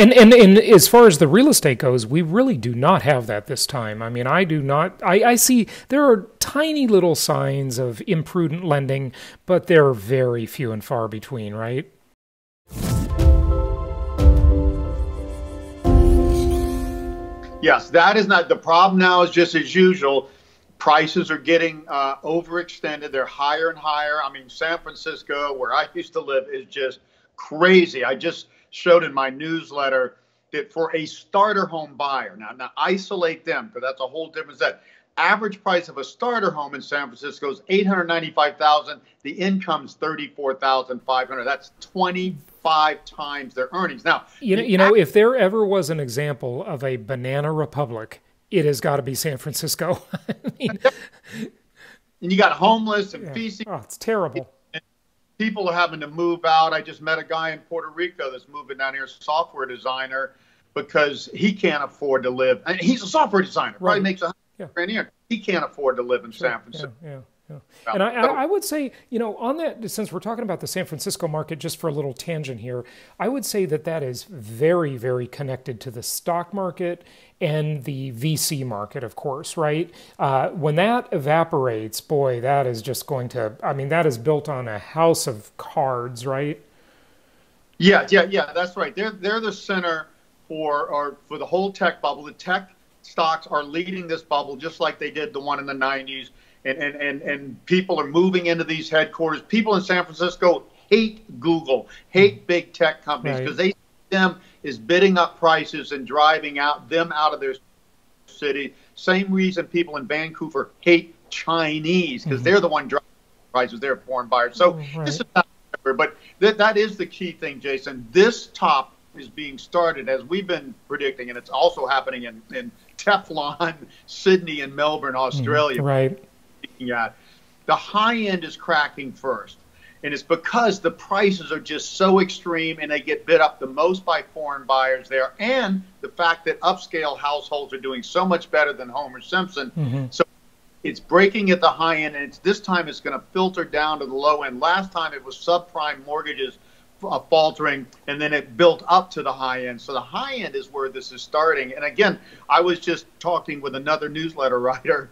And as far as the real estate goes, we really do not have that this time. I mean, I do not. I see there are tiny little signs of imprudent lending, but they're very few and far between, right? Yes, that is not the problem. Now is just as usual. Prices are getting overextended. They're higher and higher. I mean, San Francisco, where I used to live, is just crazy. I just showed in my newsletter that for a starter home buyer, now isolate them, because that's a whole different set. Average price of a starter home in San Francisco is $895,000. The income's $34,500. That's 25 times their earnings. Now, you know, if there ever was an example of a banana republic, it has got to be San Francisco. I mean, and you got homeless and feces. Oh, it's terrible. And people are having to move out. I just met a guy in Puerto Rico that's moving down here, a software designer, because he can't afford to live. And he's a software designer. Right. Probably makes $100 grand a year. He can't afford to live in San Francisco. Yeah. And I would say, you know, on that, since we're talking about the San Francisco market, just for a little tangent here, I would say that that is very, very connected to the stock market and the VC market, of course, right? When that evaporates, boy, that is just going to, I mean, that is built on a house of cards, right? Yeah, that's right. They're the center for the whole tech bubble. The tech stocks are leading this bubble just like they did the one in the 90s. And people are moving into these headquarters. People in San Francisco hate Google, hate big tech companies, because they see them as bidding up prices and driving them out of their city. Same reason people in Vancouver hate Chinese, because they're the one driving prices. They're foreign buyers. So this is not fair, but that is the key thing, Jason. This top is being started, as we've been predicting, and it's also happening in Teflon, Sydney, and Melbourne, Australia. Right. Yeah, the high end is cracking first, and it's because the prices are just so extreme, and they get bid up the most by foreign buyers there, and the fact that upscale households are doing so much better than Homer Simpson. So it's breaking at the high end, and this time it's going to filter down to the low end. Last time it was subprime mortgages faltering, and then it built up to the high end. So the high end is where this is starting. And again, I was just talking with another newsletter writer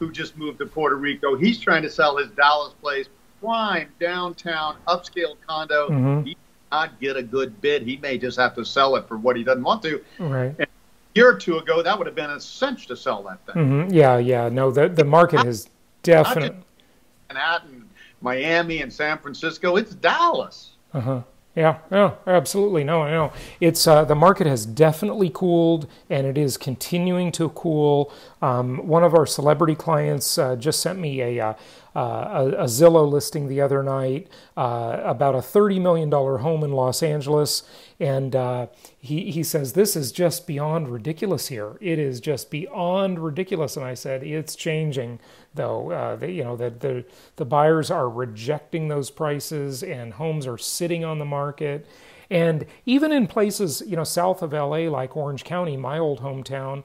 who just moved to Puerto Rico. He's trying to sell his Dallas place, prime downtown upscale condo. He cannot get a good bid. He may just have to sell it for what he doesn't want to. And a year or two ago, that would have been a cinch to sell that thing. Yeah. No, the market has definitely. Manhattan, Miami, and San Francisco. It's Dallas. Yeah, absolutely. No. It's the market has definitely cooled, and it is continuing to cool. One of our celebrity clients just sent me a Zillow listing the other night about a $30 million home in Los Angeles, and he says, this is just beyond ridiculous here. It is just beyond ridiculous. And I said, it's changing, though. The buyers are rejecting those prices, and homes are sitting on the market. And even in places, you know, south of LA, like Orange County, my old hometown,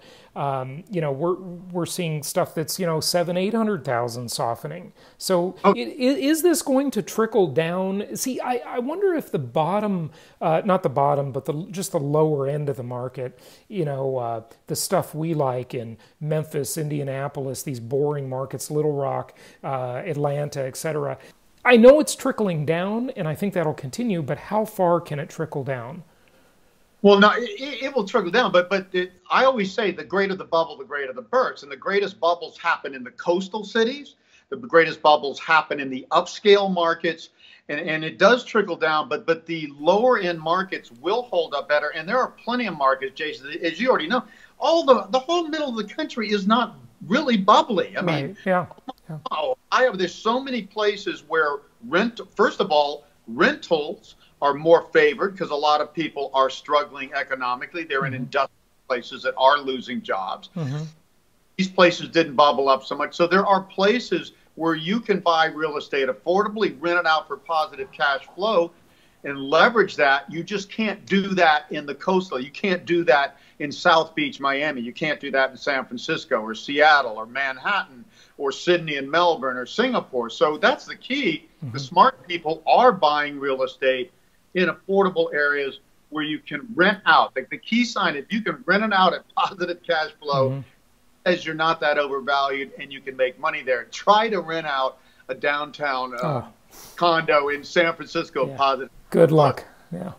you know, we're seeing stuff that's, you know, 700,000 to 800,000 softening. So is this going to trickle down? See, I wonder if the bottom, not the bottom, but just the lower end of the market, you know, the stuff we like in Memphis, Indianapolis, these boring markets, Little Rock, Atlanta, etc. I know it's trickling down, and I think that'll continue, but how far can it trickle down? Well, no, it will trickle down, but I always say the greater the bubble, the greater the burst, and the greatest bubbles happen in the coastal cities. The greatest bubbles happen in the upscale markets, and it does trickle down, but the lower-end markets will hold up better, and there are plenty of markets, Jason, as you already know. The whole middle of the country is not really bubbly. I mean, there's so many places where first of all, rentals are more favored because a lot of people are struggling economically. They're in industrial places that are losing jobs. These places didn't bubble up so much. So there are places where you can buy real estate affordably, rent it out for positive cash flow, and leverage that. You just can't do that in the coastal. You can't do that in South Beach, Miami. You can't do that in San Francisco or Seattle or Manhattan or Sydney and Melbourne or Singapore. So that's the key. The smart people are buying real estate in affordable areas where you can rent out. The key sign, if you can rent it out at positive cash flow, as you're not that overvalued and you can make money there. Try to rent out a downtown condo in San Francisco. Positive. Good luck. Yeah.